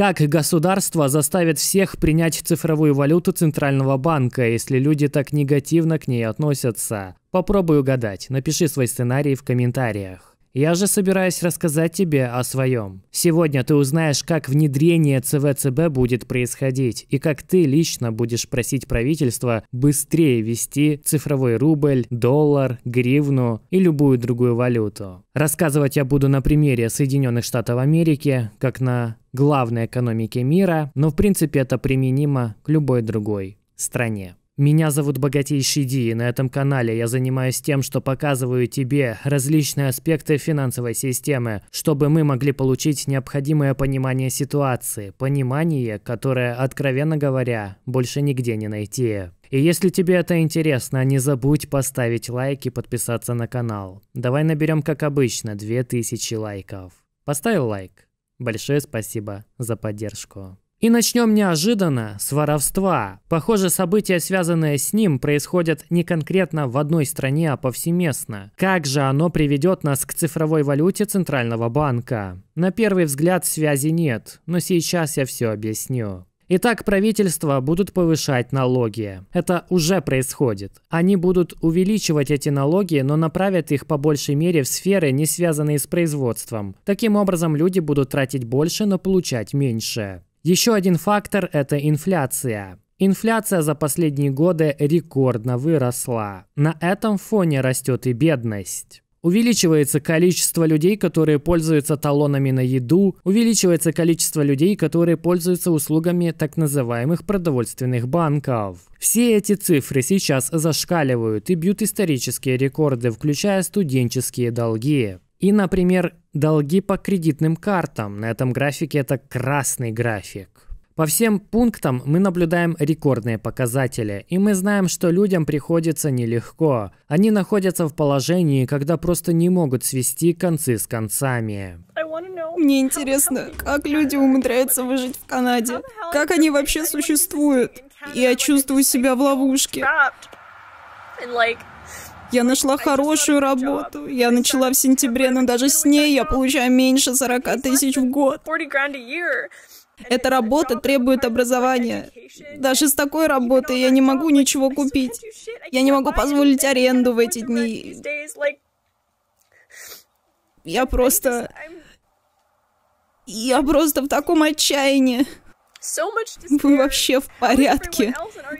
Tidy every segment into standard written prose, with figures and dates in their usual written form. Как государство заставит всех принять цифровую валюту Центрального банка, если люди так негативно к ней относятся? Попробуй угадать, напиши свой сценарий в комментариях. Я же собираюсь рассказать тебе о своем. Сегодня ты узнаешь, как внедрение ЦВЦБ будет происходить и как ты лично будешь просить правительство быстрее ввести цифровой рубль, доллар, гривну и любую другую валюту. Рассказывать я буду на примере Соединенных Штатов Америки, как на главной экономике мира, но в принципе это применимо к любой другой стране. Меня зовут Богатейший Ди, и на этом канале я занимаюсь тем, что показываю тебе различные аспекты финансовой системы, чтобы мы могли получить необходимое понимание ситуации, понимание, которое, откровенно говоря, больше нигде не найти. И если тебе это интересно, не забудь поставить лайк и подписаться на канал. Давай наберем, как обычно, 2000 лайков. Поставил лайк? Большое спасибо за поддержку. И начнем неожиданно с воровства. Похоже, события, связанные с ним, происходят не конкретно в одной стране, а повсеместно. Как же оно приведет нас к цифровой валюте Центрального банка? На первый взгляд связи нет, но сейчас я все объясню. Итак, правительства будут повышать налоги. Это уже происходит. Они будут увеличивать эти налоги, но направят их по большей мере в сферы, не связанные с производством. Таким образом, люди будут тратить больше, но получать меньше. Еще один фактор – это инфляция. Инфляция за последние годы рекордно выросла. На этом фоне растет и бедность. Увеличивается количество людей, которые пользуются талонами на еду, увеличивается количество людей, которые пользуются услугами так называемых продовольственных банков. Все эти цифры сейчас зашкаливают и бьют исторические рекорды, включая студенческие долги. И, например, долги по кредитным картам. На этом графике это красный график. По всем пунктам мы наблюдаем рекордные показатели, и мы знаем, что людям приходится нелегко. Они находятся в положении, когда просто не могут свести концы с концами. Мне интересно, как люди умудряются выжить в Канаде? Как они вообще существуют? Я чувствую себя в ловушке. Я нашла хорошую работу. Я начала в сентябре, но даже с ней я получаю меньше 40 тысяч в год. Эта работа требует образования. Даже с такой работы я не могу ничего купить. Я не могу позволить аренду в эти дни. Я просто в таком отчаянии. Вы вообще в порядке?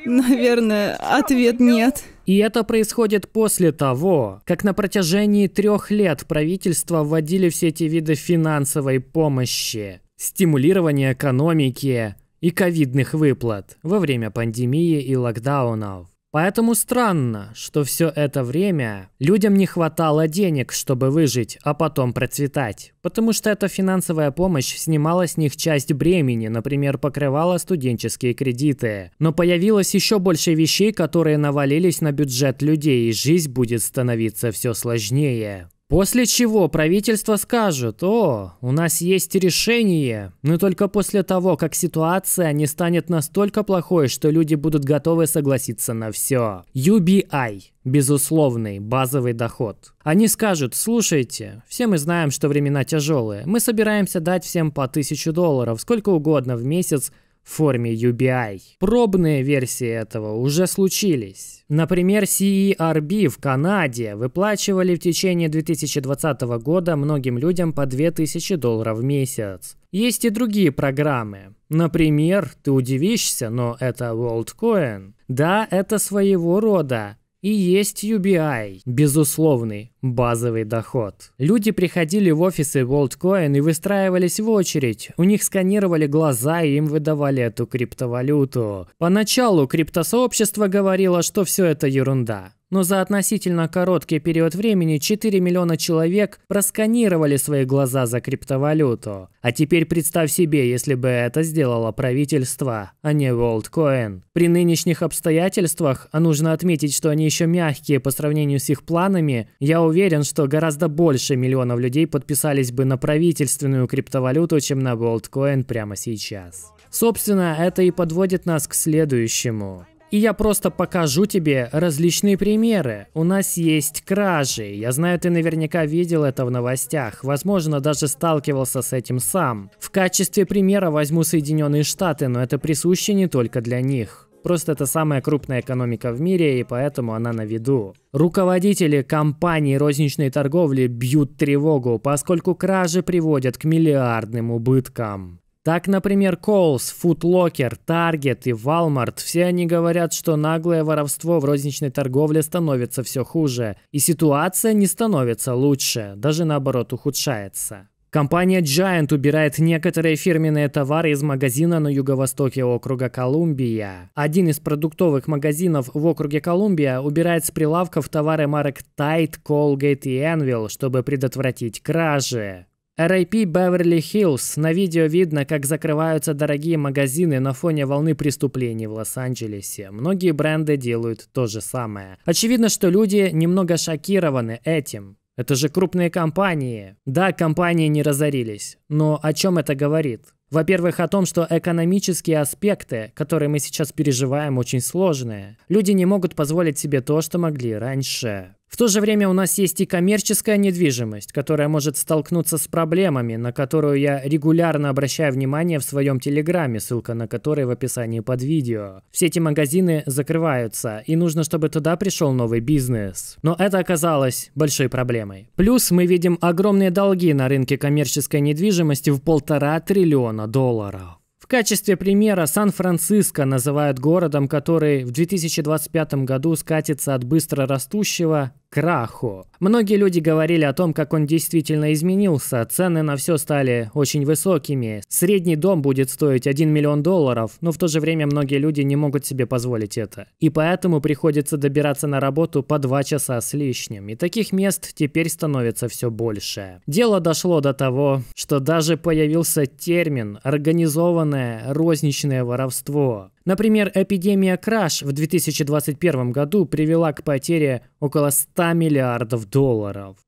Наверное, ответ нет. И это происходит после того, как на протяжении 3 лет правительства вводили все эти виды финансовой помощи, стимулирования экономики и ковидных выплат во время пандемии и локдаунов. Поэтому странно, что все это время людям не хватало денег, чтобы выжить, а потом процветать. Потому что эта финансовая помощь снимала с них часть бремени, например, покрывала студенческие кредиты. Но появилось еще больше вещей, которые навалились на бюджет людей, и жизнь будет становиться все сложнее. После чего правительство скажет: «О, у нас есть решение», но только после того, как ситуация не станет настолько плохой, что люди будут готовы согласиться на все. UBI – безусловный базовый доход. Они скажут: «Слушайте, все мы знаем, что времена тяжелые, мы собираемся дать всем по $1000, сколько угодно в месяц, в форме UBI». Пробные версии этого уже случились. Например, CERB в Канаде выплачивали в течение 2020 года многим людям по $2000 в месяц. Есть и другие программы. Например, ты удивишься, но это WorldCoin. Да, это своего рода. И есть UBI – безусловный базовый доход. Люди приходили в офисы WorldCoin и выстраивались в очередь. У них сканировали глаза и им выдавали эту криптовалюту. Поначалу криптосообщество говорило, что все это ерунда. Но за относительно короткий период времени 4 миллиона человек просканировали свои глаза за криптовалюту. А теперь представь себе, если бы это сделало правительство, а не WorldCoin. При нынешних обстоятельствах, а нужно отметить, что они еще мягкие по сравнению с их планами, я уверен, что гораздо больше миллионов людей подписались бы на правительственную криптовалюту, чем на WorldCoin прямо сейчас. Собственно, это и подводит нас к следующему. И я просто покажу тебе различные примеры. У нас есть кражи. Я знаю, ты наверняка видел это в новостях. Возможно, даже сталкивался с этим сам. В качестве примера возьму Соединенные Штаты, но это присуще не только для них. Просто это самая крупная экономика в мире, и поэтому она на виду. Руководители компаний розничной торговли бьют тревогу, поскольку кражи приводят к миллиардным убыткам. Так, например, Коулс, Фудлокер, Таргет и Валмарт, все они говорят, что наглое воровство в розничной торговле становится все хуже, и ситуация не становится лучше, даже наоборот ухудшается. Компания Джайант убирает некоторые фирменные товары из магазина на юго-востоке округа Колумбия. Один из продуктовых магазинов в округе Колумбия убирает с прилавков товары марок Тайд, Колгейт и Энвил, чтобы предотвратить кражи. R.I.P. Беверли-Хиллз. На видео видно, как закрываются дорогие магазины на фоне волны преступлений в Лос-Анджелесе. Многие бренды делают то же самое. Очевидно, что люди немного шокированы этим. Это же крупные компании. Да, компании не разорились. Но о чем это говорит? Во-первых, о том, что экономические аспекты, которые мы сейчас переживаем, очень сложные. Люди не могут позволить себе то, что могли раньше. В то же время у нас есть и коммерческая недвижимость, которая может столкнуться с проблемами, на которую я регулярно обращаю внимание в своем телеграме, ссылка на который в описании под видео. Все эти магазины закрываются, и нужно, чтобы туда пришел новый бизнес. Но это оказалось большой проблемой. Плюс мы видим огромные долги на рынке коммерческой недвижимости в $1,5 триллиона. В качестве примера Сан-Франциско называют городом, который в 2025 году скатится от быстро растущего к краху. Многие люди говорили о том, как он действительно изменился, цены на все стали очень высокими, средний дом будет стоить $1 миллион, но в то же время многие люди не могут себе позволить это. И поэтому приходится добираться на работу по 2 часа с лишним, и таких мест теперь становится все больше. Дело дошло до того, что даже появился термин «организованное розничное воровство». Например, эпидемия краж в 2021 году привела к потере около $100 миллиардов.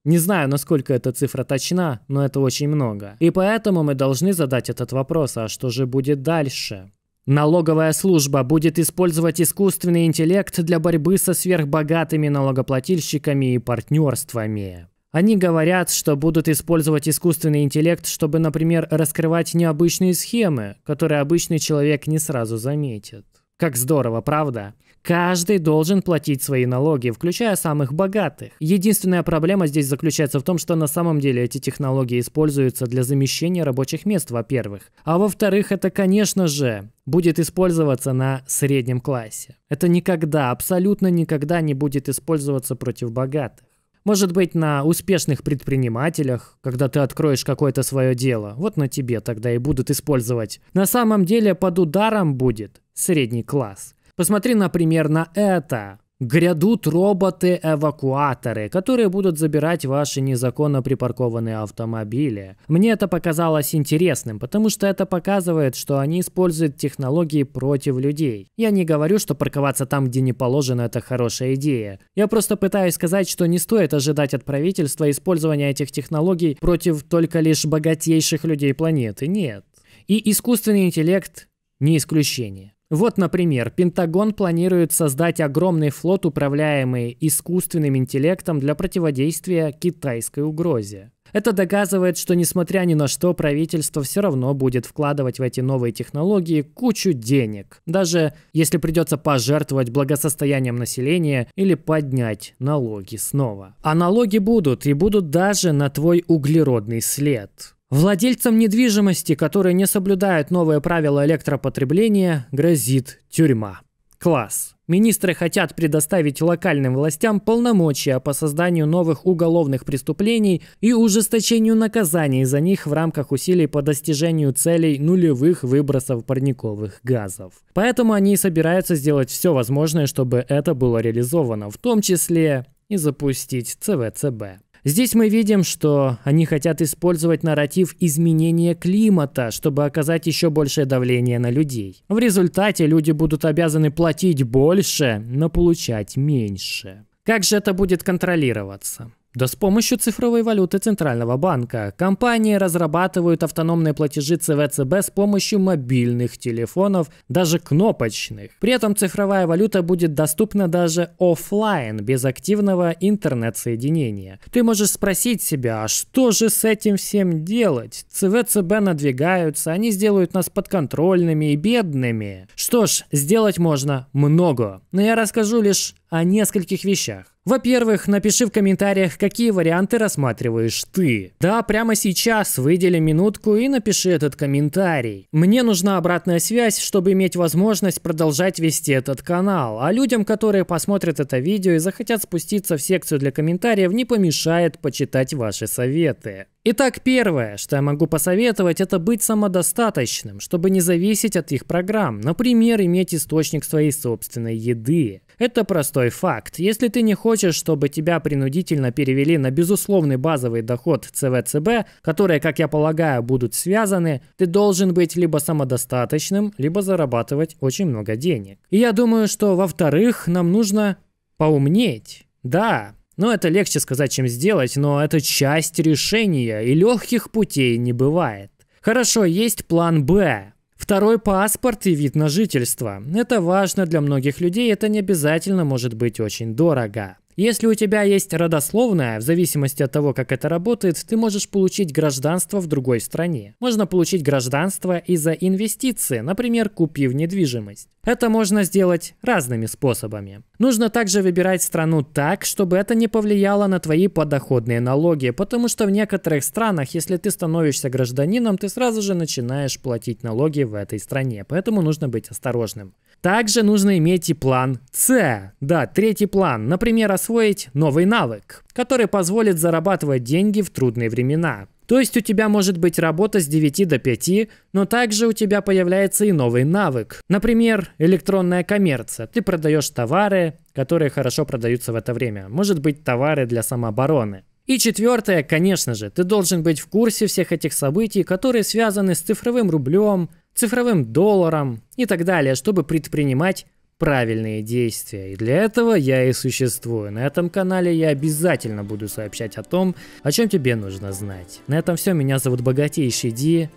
Не знаю, насколько эта цифра точна, но это очень много. И поэтому мы должны задать этот вопрос, а что же будет дальше? Налоговая служба будет использовать искусственный интеллект для борьбы со сверхбогатыми налогоплательщиками и партнерствами. Они говорят, что будут использовать искусственный интеллект, чтобы, например, раскрывать необычные схемы, которые обычный человек не сразу заметит. Как здорово, правда? Каждый должен платить свои налоги, включая самых богатых. Единственная проблема здесь заключается в том, что на самом деле эти технологии используются для замещения рабочих мест, во-первых. А во-вторых, это, конечно же, будет использоваться на среднем классе. Это никогда, абсолютно никогда не будет использоваться против богатых. Может быть, на успешных предпринимателях, когда ты откроешь какое-то свое дело, вот на тебе тогда и будут использовать. На самом деле под ударом будет средний класс. Посмотри, например, на это. Грядут роботы-эвакуаторы, которые будут забирать ваши незаконно припаркованные автомобили. Мне это показалось интересным, потому что это показывает, что они используют технологии против людей. Я не говорю, что парковаться там, где не положено, это хорошая идея. Я просто пытаюсь сказать, что не стоит ожидать от правительства использования этих технологий против только лишь богатейших людей планеты. Нет. И искусственный интеллект не исключение. Вот, например, Пентагон планирует создать огромный флот, управляемый искусственным интеллектом для противодействия китайской угрозе. Это доказывает, что несмотря ни на что, правительство все равно будет вкладывать в эти новые технологии кучу денег, даже если придется пожертвовать благосостоянием населения или поднять налоги снова. А налоги будут, и будут даже на твой углеродный след. Владельцам недвижимости, которые не соблюдают новые правила электропотребления, грозит тюрьма. Класс. Министры хотят предоставить локальным властям полномочия по созданию новых уголовных преступлений и ужесточению наказаний за них в рамках усилий по достижению целей нулевых выбросов парниковых газов. Поэтому они собираются сделать все возможное, чтобы это было реализовано, в том числе и запустить ЦВЦБ. Здесь мы видим, что они хотят использовать нарратив изменения климата, чтобы оказать еще большее давление на людей. В результате люди будут обязаны платить больше, но получать меньше. Как же это будет контролироваться? Да с помощью цифровой валюты Центрального банка. Компании разрабатывают автономные платежи ЦВЦБ с помощью мобильных телефонов, даже кнопочных. При этом цифровая валюта будет доступна даже офлайн, без активного интернет-соединения. Ты можешь спросить себя, а что же с этим всем делать? ЦВЦБ надвигаются, они сделают нас подконтрольными и бедными. Что ж, сделать можно много, но я расскажу лишь о нескольких вещах. Во-первых, напиши в комментариях, какие варианты рассматриваешь ты. Да, прямо сейчас выдели минутку и напиши этот комментарий. Мне нужна обратная связь, чтобы иметь возможность продолжать вести этот канал. А людям, которые посмотрят это видео и захотят спуститься в секцию для комментариев, не помешает почитать ваши советы. Итак, первое, что я могу посоветовать, это быть самодостаточным, чтобы не зависеть от их программ. Например, иметь источник своей собственной еды. Это простой факт. Если ты не хочешь, чтобы тебя принудительно перевели на безусловный базовый доход ЦВЦБ, которые, как я полагаю, будут связаны, ты должен быть либо самодостаточным, либо зарабатывать очень много денег. И я думаю, что, во-вторых, нам нужно поумнеть. Да. Ну, это легче сказать, чем сделать, но это часть решения, и легких путей не бывает. Хорошо, есть план «Б». Второй паспорт и вид на жительство. Это важно для многих людей, это не обязательно может быть очень дорого. Если у тебя есть родословная, в зависимости от того, как это работает, ты можешь получить гражданство в другой стране. Можно получить гражданство из-за инвестиции, например, купив недвижимость. Это можно сделать разными способами. Нужно также выбирать страну так, чтобы это не повлияло на твои подоходные налоги, потому что в некоторых странах, если ты становишься гражданином, ты сразу же начинаешь платить налоги в этой стране, поэтому нужно быть осторожным. Также нужно иметь и план «С». Да, третий план. Например, освоить новый навык, который позволит зарабатывать деньги в трудные времена. То есть у тебя может быть работа с 9 до 5, но также у тебя появляется и новый навык. Например, электронная коммерция. Ты продаешь товары, которые хорошо продаются в это время. Может быть, товары для самообороны. И четвертое, конечно же, ты должен быть в курсе всех этих событий, которые связаны с цифровым рублем, цифровым долларом и так далее, чтобы предпринимать правильные действия. И для этого я и существую. На этом канале я обязательно буду сообщать о том, о чем тебе нужно знать. На этом все. Меня зовут Богатейший Ди.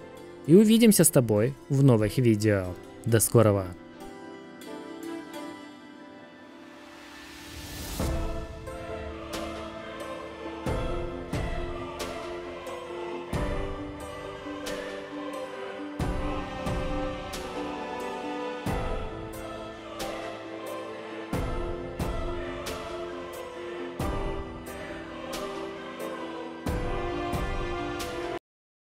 И увидимся с тобой в новых видео. До скорого.